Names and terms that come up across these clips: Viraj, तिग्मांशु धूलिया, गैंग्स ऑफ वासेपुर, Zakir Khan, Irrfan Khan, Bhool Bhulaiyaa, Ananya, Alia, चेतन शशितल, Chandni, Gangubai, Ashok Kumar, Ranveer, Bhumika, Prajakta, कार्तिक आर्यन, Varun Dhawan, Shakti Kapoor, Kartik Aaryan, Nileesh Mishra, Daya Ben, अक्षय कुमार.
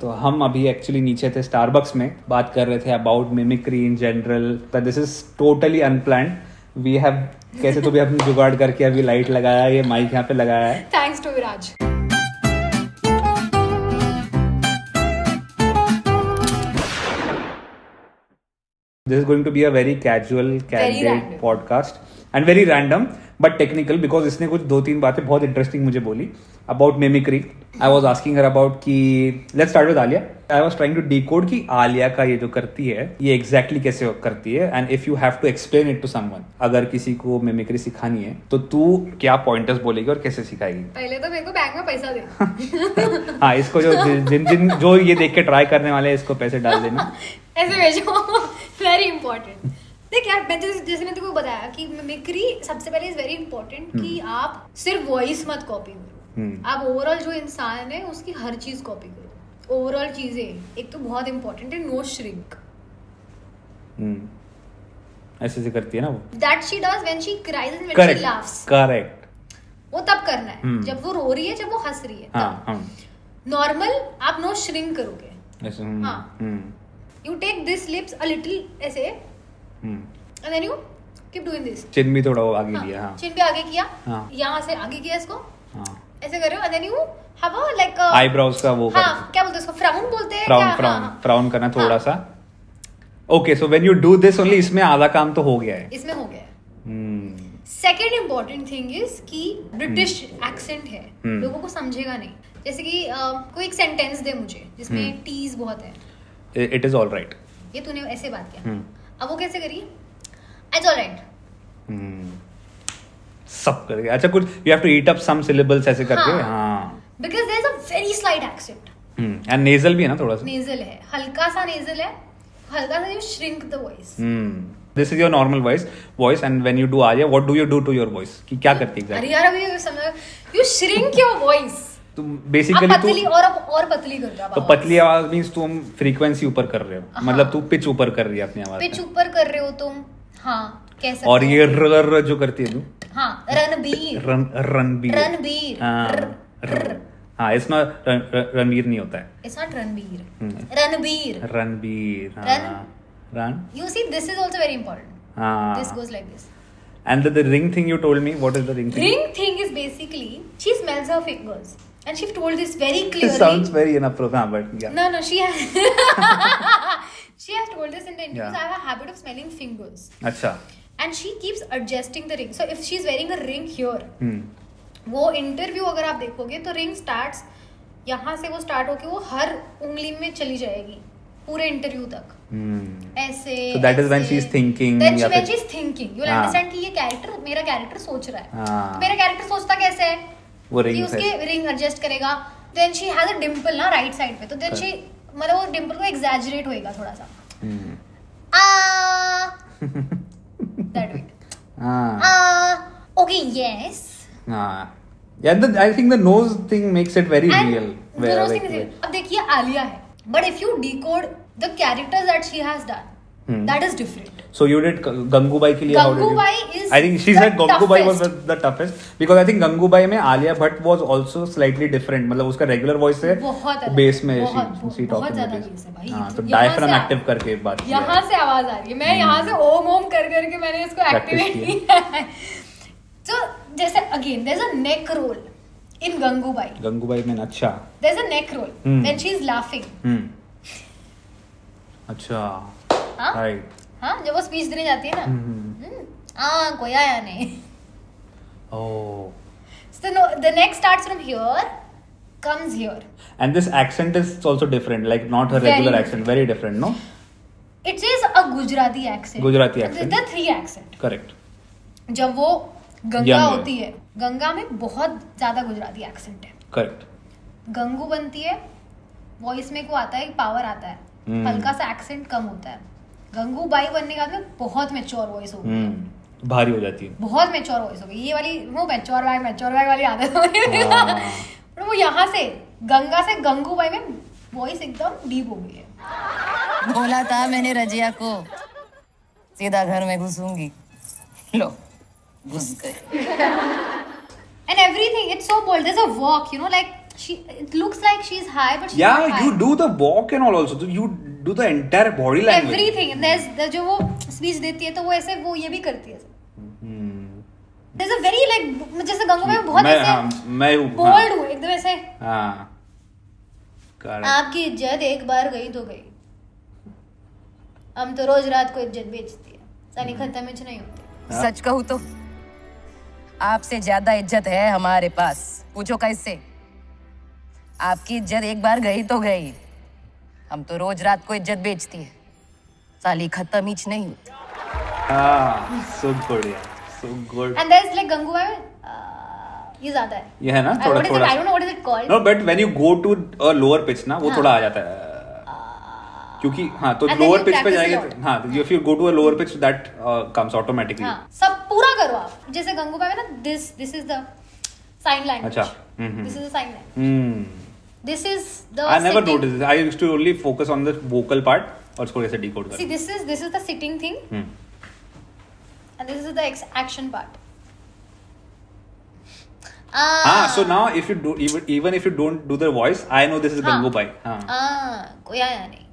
तो हम अभी एक्चुअली नीचे थे स्टारबक्स में, बात कर रहे थे about mimicry in general, but this is totally unplanned. We have कैसे तो भी अपनी जुगाड़ करके अभी लाइट लगाया, ये माइक यहाँ पे लगाया है, thanks to Viraj. This is going to be a very casual, candid podcast and very random but technical because इसने कुछ 2-3 बातें बहुत interesting मुझे बोली about mimicry. I was asking her about कि let's start with Alia. I was trying to decode कि Alia का ये जो करती है ये exactly कैसे करती है and if you have to explain it to someone, अगर किसी को mimicry सिखानी है तो तू क्या pointers बोलेगी और कैसे सिखाएगी? पहले तो मेरे को बैंक में पैसा दे. हाँ, इसको जो जिन जो ये देख के ट्राई करने वाले इसको पैसे डाल देना, ऐसे भेजो. Very important. देख यार, मैं जैसे मैंने तुमको बताया कि मिमिक्री सबसे पहले इज वेरी इंपॉर्टेंट कि आप सिर्फ वॉइस मत कॉपी करो, आप ओवरऑल जो इंसान है उसकी हर चीज कॉपी करो, ओवरऑल चीजें. एक तो बहुत इंपॉर्टेंट है नो श्रिंक, ऐसे से करती है ना वो, that she does when she cries and when she laughs. Correct, वो तब करना है जब वो रो रही है, जब वो हंस रही है. नॉर्मल आप नो श्रिंक करोगे, हाँ. You take this lips a little ऐसे, and then you keep doing this. चिन भी थोड़ा आगे किया, हाँ. चिन भी आगे किया, हाँ. यहाँ से आगे किया इसको, हाँ. ऐसे कर रहे हो, and then you have a like a eyebrows का वो, हाँ. क्या बोलते हैं इसको, frown बोलते हैं, frown, frown, frown करना थोड़ा सा. Okay, so when you do this only, इसमें आधा काम तो हो गया है. इसमें हो गया है. Second important thing is कि British accent है, लोगों को समझेगा नहीं. जैसे कि कोई एक sentence दे मुझे जिसमें tease बहुत है. It is all right. ये तूने ऐसे बात किया. अब वो कैसे करी? It's all right. सब करके. अच्छा कुछ you have to eat up some syllables ऐसे करके. हाँ. Because there is a very slight accent. And nasal भी है ना थोड़ा सा. Nasal है. हल्का सा nasal है. हल्का सा you shrink the voice. This is your normal voice and when you do Alia, what do you do to your voice? कि क्या करती exactly? अरे यार अभी समझ. You shrink your voice. Basically और पतली कर रहा, तो पतली आवाज मींस तुम फ्रीक्वेंसी ऊपर कर रहे हो, हाँ. मतलब तू पिच ऊपर कर रही है अपनी आवाज, पिच ऊपर कर रहे हो तुम, हाँ. कैसे? और ये रर जो करती है तू, हाँ. रणबीर रणबीर, हाँ. इट्स नॉट रणवीर, नहीं होता है, इट्स नॉट रणबीर, रणबीर रणबीर, हाँ. Run, you see this is also very important, हाँ. This goes like this. And the ring thing you told me, what is the ring thing? Ring thing is basically she smells her fingers and she told this very clearly. It sounds very inappropriate, but yeah. No, she has told this in the interviews. Yeah. I have a habit of smelling fingers. Acha. And she keeps adjusting the ring. So if she's wearing a ring here, वो interview अगर आप देखोगे तो ring starts यहाँ से, वो start होके वो हर उंगली में चली जाएगी पूरे इंटरव्यू तक, ऐसे. So that is when she is thinking. That is when she is thinking. You understand कि ये character, मेरा character सोच रहा है. तो मेरा character सोचता कैसे है? वो ring, कि उसके ring adjust करेगा. Then she has a dimple ना right side पे. तो then she मतलब वो dimple को exaggerate होएगा थोड़ा सा. That way. Okay, yes. Yeah, I think the nose thing makes it very real. The nose thing is real. अब देखिए आलिया है. But if you decode the characters that she has done, that is different. So you did Gangubai के लिए. Gangubai is. I think she said Gangubai was the toughest because I think Gangubai में Alia Bhatt was also slightly different. मतलब उसका regular voice है. बहुत अलग. Bass में she talking. बहुत ज़्यादा bass है भाई. हाँ, तो diaphragm active करके बात. यहाँ से आवाज़ आ रही है. मैं यहाँ से ओम ओम कर करके मैंने इसको activate किया है. So जैसे again there's a neck roll. In Gangubai. Gangubai में अच्छा. There's a neck roll when she's laughing. अच्छा. हाँ. Right. हाँ, जब वो speech देने जाती है ना. हाँ, कोई आया नहीं. Oh. So no, the neck starts from here, comes here. And this accent is also different, like not her regular accent, very different, no? It is a Gujarati accent. Gujarati accent. The three accent. Correct. जब वो गंगा होती है, गंगा में बहुत ज्यादा Gujarati accent है. Correct. Gangu बनती है, वॉइस में को आता है, पावर आता है, हल्का सा एक्सेंट कम होता है. गंगूबाई बनने के बाद में बहुत मैच्योर वॉइस हो गई है, भारी हो जाती है, बहुत मैच्योर वॉइस हो गई. ये वाली वो मैच्योर बाई वाली आदत हो गई है. पर वो यहाँ से गंगा से गंगूबाई में वॉइस एकदम डीप हो गई है. बोला था मैंने रजिया को सीधा घर में घुसूंगी, लो घुस गए. And everything, it's so bold. There's a walk, you know, like She it looks like she's high, but she's not high. Yeah, you do the walk and all also. You do the entire body language. Everything. There's the जो वो speech देती है तो वो ऐसे वो ये भी करती है. There's a very like जैसे गंगूबाई में बहुत ऐसे मैं हूँ bold हूँ एकदम ऐसे. हाँ. आपकी इज्जत एक बार गई तो गई. हम तो रोज रात को इज्जत बेचती है. सानी खत्म इच नहीं होती. सच कहूँ तो आपसे ज्यादा इज्जत है हमारे पास. पूछो कैसे. आपकी इज्जत एक बार गई तो गई. हम तो रोज रात को इज्जत बेचती है. साली खत्म हीच नहीं होती. हाँ, so good yeah, so good. And there's like Gangubai ये ज़्यादा है. ये है ना थोड़ा थोड़ा. I don't know what is it called. No, but when you go to a lower pitch ना वो थोड़ा आ जाता है. क्योंकि हाँ तो lower pitch पे जाएंगे हाँ if you go to a lower pitch that comes automatically. हाँ सब पूरा करो आप. जैसे गंगूबाई में ना this is the sign language. अच्छा. This is the sign language. This is the. I never noticed this. I used to only focus on the vocal part. और इसको कैसे decode करें? See, this is the sitting thing. And this is the action part. Ah. So now if you do even if you don't do the voice, I know this is Gangubai. हाँ. कोई आया नहीं.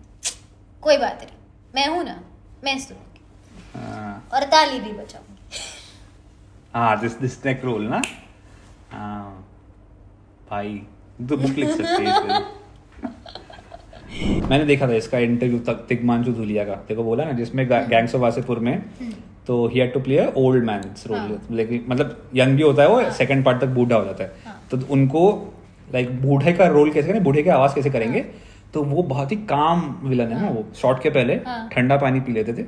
कोई बात नहीं. मैं हूँ ना. मैं सुनूँगी. हाँ. और ताली भी बजाऊँगी. हाँ. This neck roll ना. हाँ. भाई. तो बुक लिख सकते हैं. मैंने देखा था इसका इंटरव्यू तिग्मांशु धूलिया का. देखो बोला ना जिसमें गैंग्स ऑफ वासेपुर में तो ही had to play a old man role. लेकिन मतलब यंग भी होता है वो सेकंड पार्ट तक बूढ़ा हो जाता है. तो उनको लाइक बूढ़े का रोल कैसे करें, बूढ़े की आवाज़ कैसे करेंगे. तो वो बहुत ही काम विलन है ना. वो शॉट के पहले ठंडा पानी पी लेते थे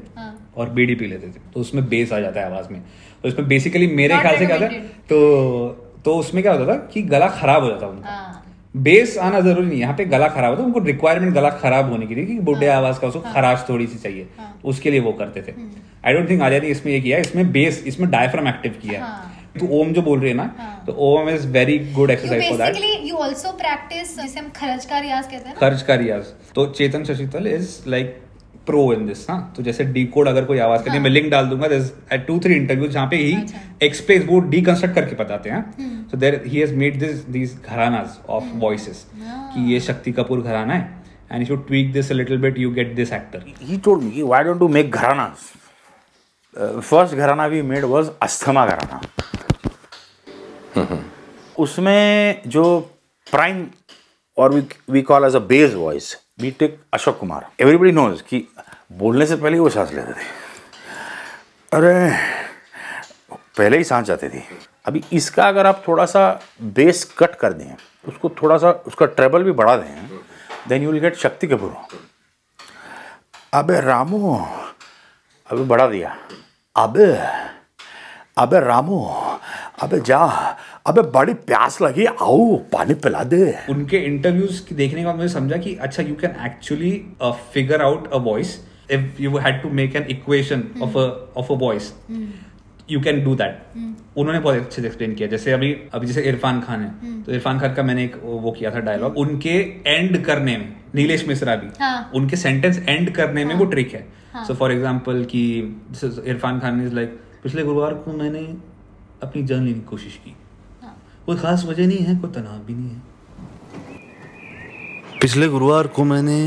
और बीड़ी पी लेते थे तो उसमें बेस आ जाता है आवाज़ में. तो इसमें बेसिकली मेरे ख्याल से क्या था तो उसमें क्या होता था कि गला खराब हो जाता उनका. बेस आना जरूरी नहीं, यहाँ पे गला खराब होता है. उनको रिक्वायरमेंट गला खराब होने की थी कि बुढ़े आवाज का उसको खराश थोड़ी सी चाहिए. उसके लिए वो करते थे. आई डोंट थिंक आलिया ने इसमें ये किया. इसमें बेस इसमें डायफ्राम एक्टिव किया. तो ओम जो बोल रही है ना तो Om is very good exercise for that. Basically you also practice जिसे हम खर्च का रियाज कहते हैं. खर्च का रियाज. तो चेतन शशितल is like pro in this. हाँ तो जैसे डीकोड अगर कोई आवाज करनी है मैं लिंक डाल दूंगा. देयर इज 2-3 इंटरव्यूज जहाँ पे ही एक्सप्लेन वो डीकंस्ट्रक्ट करके बताते हैं. So there he has made this gharanas of voices कि ये शक्ति कपूर घराना है and if you tweak this a little bit you get this actor. He told me why don't you make gharanas. First gharana we made was asthma gharana. उसमें जो prime और we call as a base voice we take Ashok Kumar. Everybody knows कि बोलने से पहले ही वो सांस लेते थे. अरे पहले ही सांस जाते थे. अभी इसका अगर आप थोड़ा सा बेस कट कर दें, उसको थोड़ा सा उसका ट्रेबल भी बढ़ा दें, then you will get Shakti Kapoor. अबे रामू अभी बढ़ा दिया. अबे अबे रामू अबे जा अबे बड़ी प्यास लगी आओ पानी पिला दे. उनके इंटरव्यूज देखने के बाद मुझे समझा कि अच्छा you can actually figure out a voice. If you had to make an equation of a voice you can do that. उन्होंने बहुत अच्छे से एक्सप्लेन किया. जैसे अभी जैसे इरफान खान है तो इरफान खान का मैंने एक वो किया था डायलॉग. उनके एंड करने में नीलेश मिश्रा भी उनके सेंटेंस एंड करने में वो ट्रिक है. सो फॉर एग्जाम्पल कि इरफान खान इज लाइक पिछले गुरुवार को मैंने अपनी जान लेने की कोशिश की. कोई खास वजह नहीं है, कोई तनाव भी नहीं है. पिछले गुरुवार को मैंने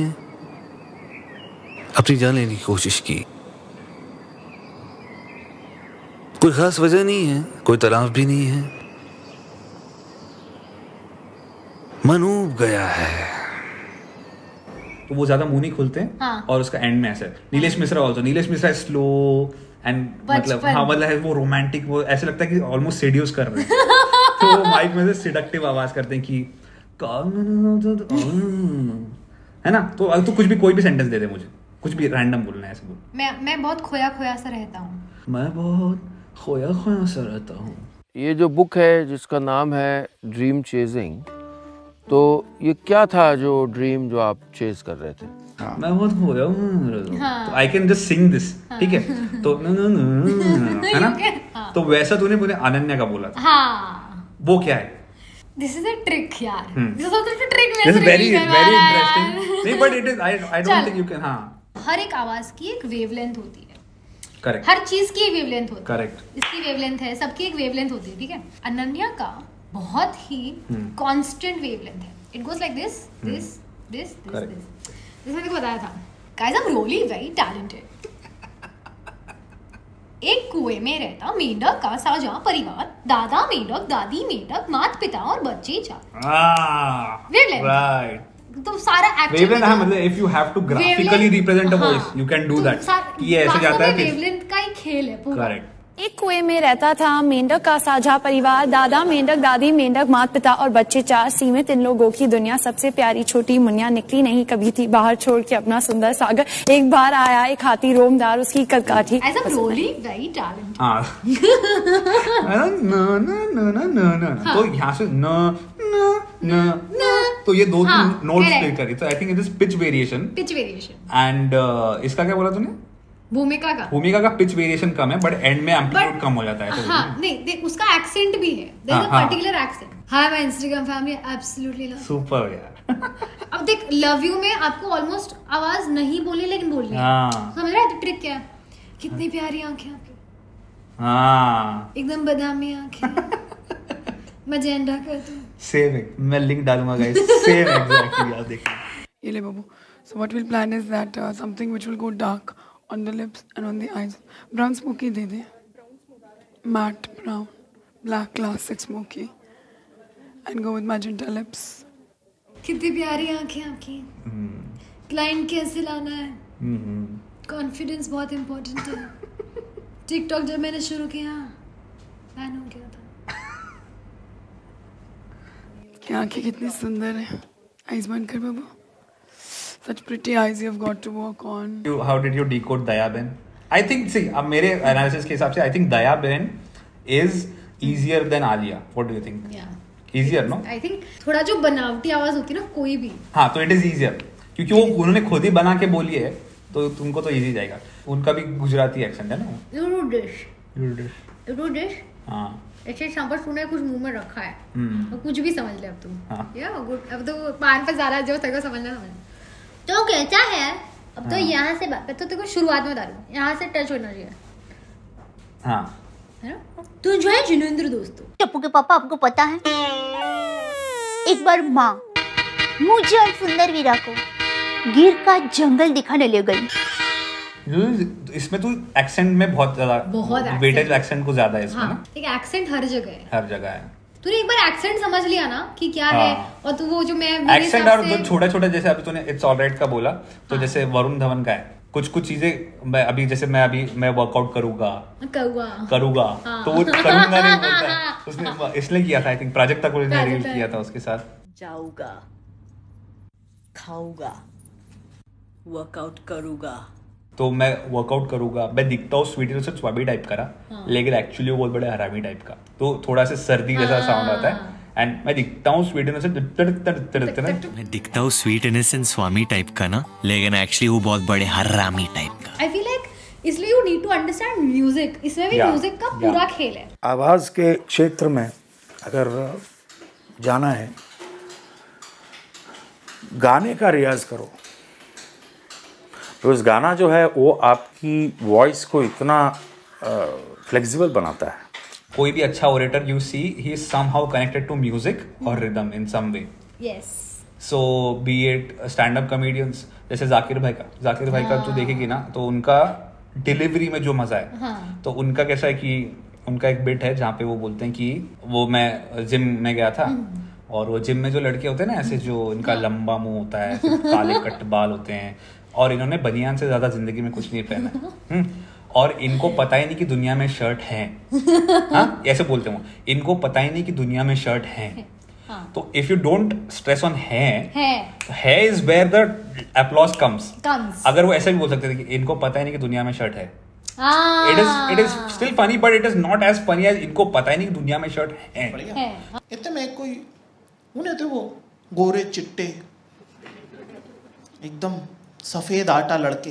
अपनी जान लेने की कोशिश की. कोई खास वजह नहीं है, कोई तनाव भी नहीं है. मन ऊब गया है. तो वो ज्यादा मुंह नहीं खुलते हैं. और उसका एंड में ऐसा है. नीलेश मिश्रा स्लो एंड मतलब वो रोमांटिक वो ऐसे लगता है कि ऑलमोस्ट सेड्यूस कर रहे हैं. तो माइक में से सिडक्टिव आवाज करते हैं कि है ना. तो कुछ भी कोई भी सेंटेंस दे दे मुझे, कुछ भी रैंडम बोलना है ऐसे बोल. मैं बहुत खोया सा रहता हूं. मैं बहुत खोया सा रहता हूं. ये जो बुक है जिसका नाम है ड्रीम चेजिंग, तो ये क्या था जो ड्रीम जो आप चेज कर रहे थे? मैं बहुत खोया हूं. I can just sing this. ठीक है तो है ना. तो वैसा तूने मुझे अनन्या का बोला था. वो क्या है? This is a trick यार. This is also a trick. This is very interesting. नहीं but it is I don't think you can. हाँ. हर एक आवाज की एक wavelength होती है. Correct. हर चीज की एक wavelength होती है. Correct. इसकी wavelength है, सबकी एक wavelength होती है. ठीक है. अनन्या का बहुत ही कांस्टेंट वेवलेंथ है. It goes like this this this this this. जिसने मुझे बताया था guys I am really very talented. एक कुएं में रहता मेंढक का साझा परिवार, दादा मेंढक, दादी मेंढक, माता पिता और बच्चे चार. राइट. तो सारा वेवलेंथ है, मतलब if you have to graphically represent a voice you can do that. कि ऐसे जाता है वेवलेंथ का ही खेल है पूरा. करेक्ट. एक कुएं में रहता था मेंढक का साझा परिवार, दादा मेंढक, दादी मेंढक, माता पिता और बच्चे चार. सीमित इन लोगों की दुनिया, सबसे प्यारी छोटी मुनिया निकली नहीं कभी थी बाहर छोड़ के अपना सुंदर सागर. एक बार आया एक हाथी रोमदार, उसकी कदकाठी. तो यहाँ से तो ये दो नोट्स प्ले करी. तो I think it is pitch variation. And इसका क्या बोला तूने? भूमिका का पिच वेरिएशन कम है बट एंड में एम्पलीट्यूड कम हो जाता है. तो नहीं देख उसका एक्सेंट भी है. There is a particular accent. Hi my Instagram family, absolutely love. Super यार. अब देख लव यू में आपको ऑलमोस्ट आवाज नहीं बोलनी लेकिन बोलनी है. समझ रहा है ट्रिक क्या है? कितनी प्यारी आंखें आपकी, हां एकदम बादामी आंखें. मजेंडा करता हूँ सेम है. मैं लिंक डालूंगा गाइस सेम एग्जैक्टली. आप देखिए ये ले बाबू. So what will plan is that something which will go dark on the lips and on the eyes. Brown smoky दे दे, matte brown, black classic smoky and go with magenta lips. कितनी प्यारी आंखें आपकी. क्लाइंट कैसे लाना है? Confidence बहुत इंपॉर्टेंट है. टिकटॉक जब मैंने शुरू किया बैन हो गया था. आंखें कितनी सुंदर है. आईज बंद कर बाबू. Such pretty eyes you have got to work on. How did you decode Daya Ben? I think see अब मेरे एनालिसिस के हिसाब से I think Daya Ben is easier than Alia. What do you think? Easier no? आई थिंक थोड़ा जो बनावटी आवाज होती है ना कोई भी, हाँ तो इट इज इजियर क्योंकि वो उन्होंने खुद ही बना के बोली है तो तुमको तो इजी जाएगा. उनका भी गुजराती एक्सेंट है ना. यू डू दिस हां ऐसे सांबर सुना है कुछ मुंह में रखा है और कुछ भी समझ ले अब तुम. या गुड. अब तो पान पर ज़्यादा जो तक समझना तो कहता है. अब तो यहाँ से तो देखो शुरुआत में डालू यहाँ से टच होना चाहिए. हाँ है ना. तो जो है जिनेंद्र दोस्तों टप्पू के पापा आपको पता है एक बार माँ मुझे और सुंदर वीरा को गिर का जंगल दिखाने ले गई. इसमें तो एक्सेंट में बहुत ज्यादा वेटेज एक्सेंट को ज्यादा है इसमें. हाँ, ठीक है एक्सेंट हर जगह है. तूने एक बार एक्सेंट समझ लिया ना कि क्या है. और तू वो जो मैं एक्सेंट और जो छोटा-छोटा जैसे अभी तूने इट्स ऑलराइट का बोला तो जैसे वरुण धवन का है कुछ चीजें. मैं अभी जैसे मैं वर्कआउट करूंगा तो वो करूंगा नहीं बोलता है. उसने इसलिए किया था आई थिंक प्राजक्ता को ने रील किया था उसके साथ. जाऊंगा खाऊंगा वर्कआउट करूंगा तो मैं वर्कआउट करूंगा. मैं दिखता हूँ स्वीटी से स्वाबी टाइप करा लेकिन एक्चुअली वो बहुत बड़े हरामी टाइप का. तो थोड़ा सा सर्दी जैसा साउंड आता है. एंड मैं दिखता हूँ स्वीट इनोसेंट स्वामी टाइप का ना लेकिन एक्चुअली वो बहुत बड़े हरामी टाइप का. आई फील लाइक इसलिए you need to understand music. इसमें भी म्यूजिक का पूरा खेल है. आवाज के क्षेत्र में अगर जाना है गाने का रियाज करो. बिकॉज गाना जो है वो आपकी वॉइस को इतना फ्लेक्सिबल बनाता है. कोई भी अच्छा orator you see he is somehow connected to music और rhythm in some way. Yes. So be it stand up comedians जैसे जाकिर भाई का तो देखेगी ना तो उनका डिलीवरी में जो मजा है. तो उनका कैसा है कि उनका एक बिट है जहाँ पे वो बोलते हैं कि वो मैं जिम में गया था और वो जिम में जो लड़के होते हैं ना ऐसे जो इनका लंबा मुंह होता है काले कट बाल होते हैं और इन्होंने बनियान से ज्यादा जिंदगी में कुछ नहीं पहना और इनको पता ही नहीं कि दुनिया में शर्ट है. हाँ ऐसे बोलते हैं. इनको पता ही नहीं कि दुनिया में शर्ट है. तो if you don't stress on है is where the applause comes. अगर वो ऐसे भी बोल सकते थे कि इनको पता ही नहीं कि दुनिया में शर्ट है. It is still funny but it is not as funny as इनको पता ही नहीं कि दुनिया में शर्ट है. इतने में कोई उन्हें तो वो गोरे चिट्टे एकदम सफेद आटा लड़के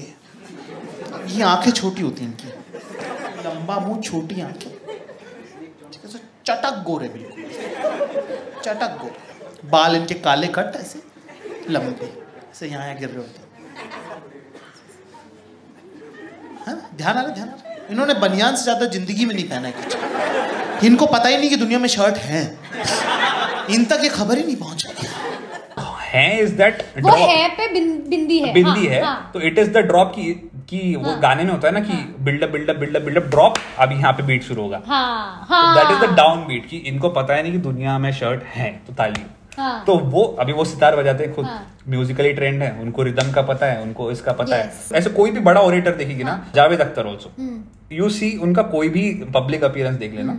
ये आंखें छोटी होती हैं इनकी, लंबा मुंह छोटी आंखें चटक गोरे बिल्कुल चटक गोरे बाल इनके काले कट ऐसे लंबे ऐसे यहाँ गिर रहे होते हैं. ध्यान आ रहा इन्होंने बनियान से ज्यादा जिंदगी में नहीं पहना है कुछ. इनको पता ही नहीं कि दुनिया में शर्ट है. इन तक ये खबर ही नहीं पहुंचा है इज दैट वो है पे बिंदी है हाँ. तो इट इज द ड्रॉप की हाँ. वो गाने में होता है ना कि buildup buildup buildup buildup drop अब यहाँ पे बीट शुरू होगा that is the down beat कि इनको पता है नहीं कि दुनिया में शर्ट है तो ताली हाँ. तो वो अभी वो सितार बजाते हैं खुद म्यूजिकली ट्रेंड है उनको रिदम का पता है उनको इसका पता है ऐसे कोई भी बड़ा ऑडिटर देखेगी ना Javed Akhtar also you see उनका कोई भी पब्लिक अपीयरेंस देख लेना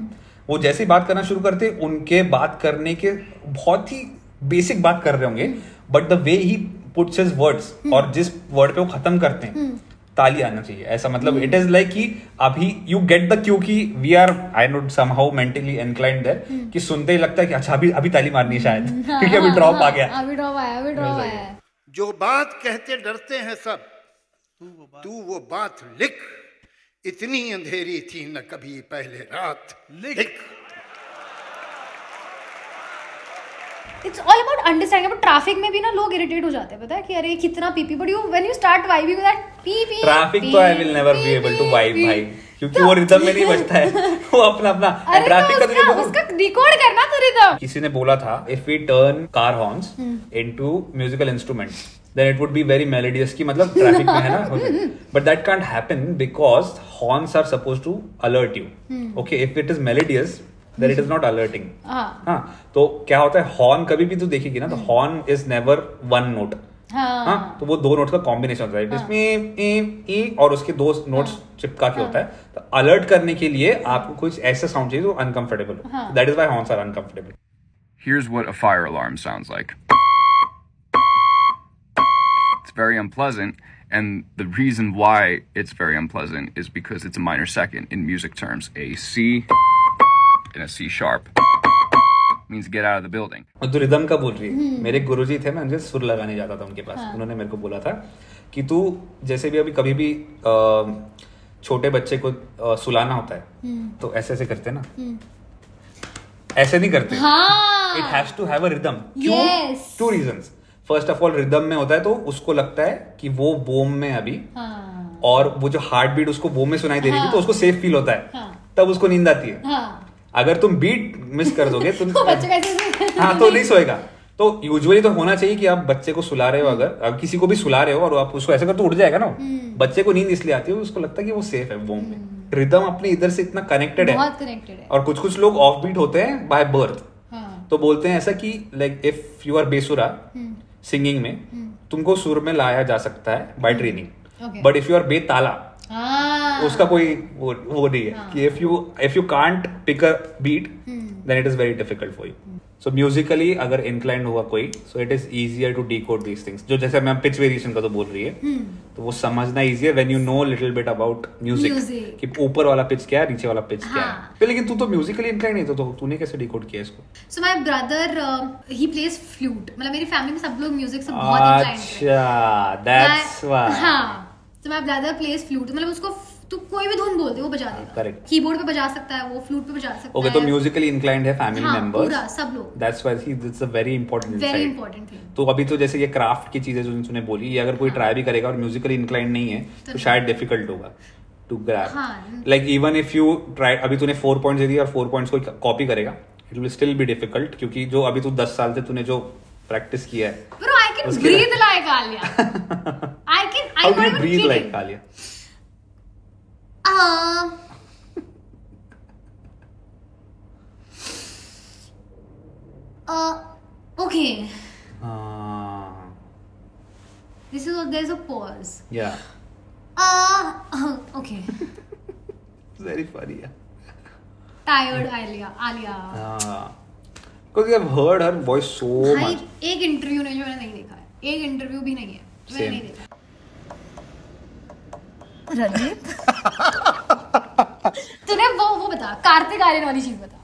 वो जैसे बात करना शुरू करते उनके बात करने के बहुत ही बेसिक बात कर रहे होंगे but the way he puts his words और जिस वर्ड पे वो खत्म करते हैं ताली आना चाहिए ऐसा मतलब इट इज लाइक कि अभी यू गेट द क्यू कि we are I note somehow mentally inclined that कि सुनते ही लगता है कि अच्छा अभी ताली मारनी है शायद क्योंकि अभी ड्रॉप आ गया अभी ड्रॉप आया जो बात कहते डरते हैं सब तू वो बात लिख इतनी अंधेरी थी न कभी पहले रात लिख it's all about understanding but traffic में भी ना लोग इरिटेट हो जाते हैं पता है कि अरे कितना पीपी but you when you start vibing with that पीपी ट्रैफिक तो I will never be able to vibe भाई क्योंकि वो रिदम में नहीं बजता है वो अपना ट्रैफिक का उसका रिकॉर्ड करना तो रिदम किसी ने बोला था if we turn car horns into musical instruments then it would be very melodious ki matlab traffic mein hai na but that can't happen because horns are supposed to alert you okay if it is melodious then it is not alerting ha to kya hota hai horn kabhi bhi tu dekhegi na the horn is never one note ha तो वो दो note का combination होता है इसमें ए और उसके दो नोट्स चिपका के होता है तो अलर्ट करने के लिए आपको कुछ ऐसा साउंड चाहिए जो अनकंफर्टेबल हो that is why horns are uncomfortable here's what a fire alarm sounds like very unpleasant and the reason why it's very unpleasant is because it's a minor second in music terms a C and a C sharp means get out of the building तो rhythm का बोल रही है मेरे गुरुजी थे मैं उनसे सुर लगाने जाता था उनके पास उन्होंने मेरे को बोला था कि तू जैसे भी अभी कभी भी छोटे बच्चे को सुलाना होता है तो ऐसे ऐसे करते ना ऐसे नहीं करते it has to have a rhythm two reasons first of all rhythm में होता है तो उसको लगता है कि वो बोम में अभी और वो जो हार्ट बीट उसको बोम में सुनाई दे रही थी तो उसको सेफ फील होता है तब उसको नींद आती है अगर तुम बीट मिस कर दोगे तुम हाँ तो नहीं सोएगा तो यूजुअली तो होना चाहिए कि आप बच्चे को सुला रहे हो अगर आप किसी को भी सुला रहे हो और आप उसको ऐसा कर तो उठ जाएगा ना बच्चे को नींद इसलिए आती है उसको लगता है कि वो सेफ है बोम में रिदम अपने इधर से इतना कनेक्टेड है और कुछ कुछ लोग ऑफ बीट होते हैं बाय बर्थ तो बोलते हैं ऐसा कि लाइक इफ यू आर बेसुरा सिंगिंग में तुमको सुर में लाया जा सकता है by training but if you are बेताला उसका कोई वो नहीं है कि if you can't pick a beat then it is very difficult for you so musically अगर इंक्लाइंड हुआ कोई so it is easier to decode these things जो जैसे मैम पिच वेरिएशन का तो बोल रही है तो वो समझना इजी है when you know little bit about music कि ऊपर वाला पिच क्या है नीचे वाला पिच क्या है लेकिन तू तो म्यूजिकली इंक्लाइंड नहीं तो तूने कैसे डिकोड किया इसको so my brother he plays flute मतलब मेरी फैमिली में सब लोग म्यूजिक से बहुत इंक्लाइंड है अच्छा दैट्स व्हाई हां so my brother plays flute मतलब उसको तो कोई भी धुन बोलते वो बजा देगा करेक्ट कीबोर्ड पे बजा सकता है वो फ्लूट पे बजा सकता है ओके तो म्यूजिकली इंक्लाइंड है फैमिली मेंबर्स पूरा सब लोग that's why it's a very important thing तो अभी तो जैसे ये क्राफ्ट की चीजें जो तुमने बोली ये अगर कोई ट्राई भी करेगा और म्यूजिकली इंक्लाइंड नहीं है तो शायद डिफिकल्ट होगा to grab like even if you try अभी तूने 4 पॉइंट्स दे दिए और 4 पॉइंट्स को कॉपी करेगा it will still be difficult क्योंकि जो अभी तू 10 साल से तूने जो प्रैक्टिस किया है bro I can breathe like Alia Okay. This is what there's a pause. Yeah. Okay. Very funny. Yeah. Tired Alia. Because I've heard her voice so much. एक इंटरव्यू नहीं जो मैंने नहीं देखा है. एक इंटरव्यू भी नहीं है. मैंने नहीं देखा. तूने वो बता कार्तिक आर्यन वाली चीज बता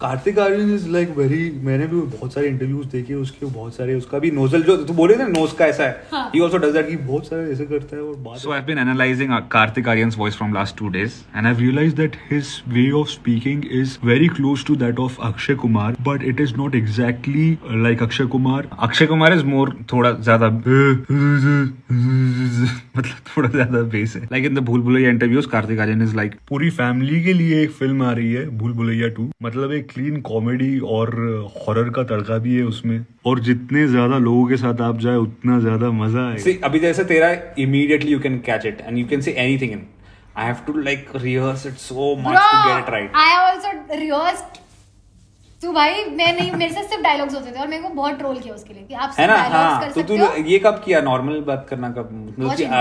कार्तिक आर्यन is like very मैंने भी बहुत सारे इंटरव्यूज देखे उसके बहुत सारे उसका भी नोजल जो तू बोल रहे थे नोज का ऐसा है ही आल्सो डज दैट कि बहुत सारे ऐसे करता है और बात so I have been analysing Kartik Aryan's voice from last 2 days and I have realised that his way of speaking is very close to that of अक्षय कुमार but it is not exactly like अक्षय कुमार is more थोड़ा ज्यादा मतलब थोड़ा ज्यादा base है like in the Bhool Bhulaiyaa interviews कार्तिक आर्यन is like पूरी family के लिए एक फिल्म आ रही है भूल भुलैया 2 मतलब एक क्लीन कॉमेडी और हॉरर का तड़का भी है उसमें, और जितने ज्यादा लोगों के साथ आप जाए उतना ज्यादा मजा आए। अभी जैसे तेरा immediately you can catch it and you can say anything in, I have to like rehearse it so much to get it right. I also rehearsed. तो भाई मैं नहीं, मेरे से सिर्फ डायलॉग्स होते थे और मेरे को बहुत ट्रोल किया उसके लिए कि आप सिर्फ डायलॉग्स कर सकते हो। ये कब किया? नॉर्मल बात करना कब?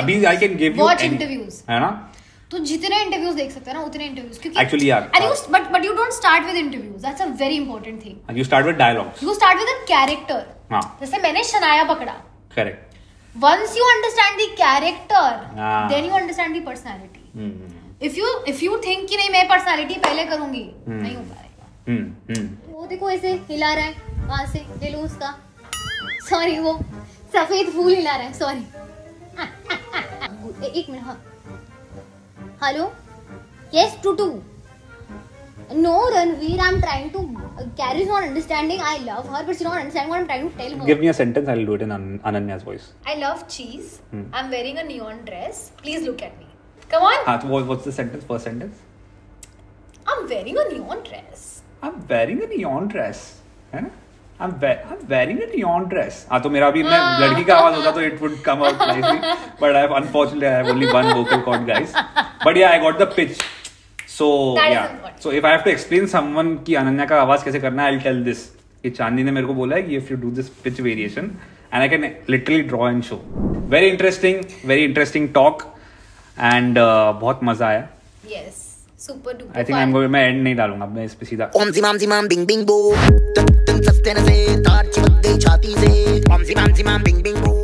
अभी I can give you watch interviews है ना, तो जितने इंटरव्यूज देख सकते हो ना उतने इंटरव्यूज, क्योंकि actually but you don't start with interviews, that's a very important thing. You start with dialogues. You start with a character. हाँ. जैसे मैंने शनाया पकड़ा. Correct. Once you understand the character, then you understand the personality. If you think कि नहीं मैं personality पहले करूंगी, नहीं हो पाएगा। वो देखो ऐसे हिला रहा है वहां से, ले लो उसका, सॉरी वो सफेद फूल हिला रहा है, सॉरी एक मिनट। हाँ हेलो, यस टूटू, no Ranveer, I am trying to carries on understanding, I love her but she don't understand what I'm trying to tell her. Give me a sentence, I'll do it in Ananya's voice. I love cheese. I'm wearing a neon dress, please look at me. Come on. What's the sentence? First sentence. I'm wearing a neon dress. I'm wearing a neon dress. है ना? I'm wearing a neon dress. हाँ तो मेरा भी मैं लड़की का आवाज होता तो it would come out nicely. But I have unfortunately I have only one vocal cord, guys. But yeah, I got the pitch. So that yeah. So if I have to explain someone कि अनन्या का आवाज कैसे करना है, I'll tell this. कि चांदनी ने मेरे को बोला है कि if you do this pitch variation, and I can literally draw and show. Very interesting talk. And बहुत मजा आया। Yes, super duper. I think I'm going, मैं एंड नहीं डालूंगा, मैं इस पे सीधा ओम जिमाम जिमाम बिंग बिंग बो, तन तन सस्ते न से तार चिपक गई छाती से, ओम जिमाम जिमाम बिंग बिंग बो।